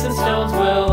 sticks and stones will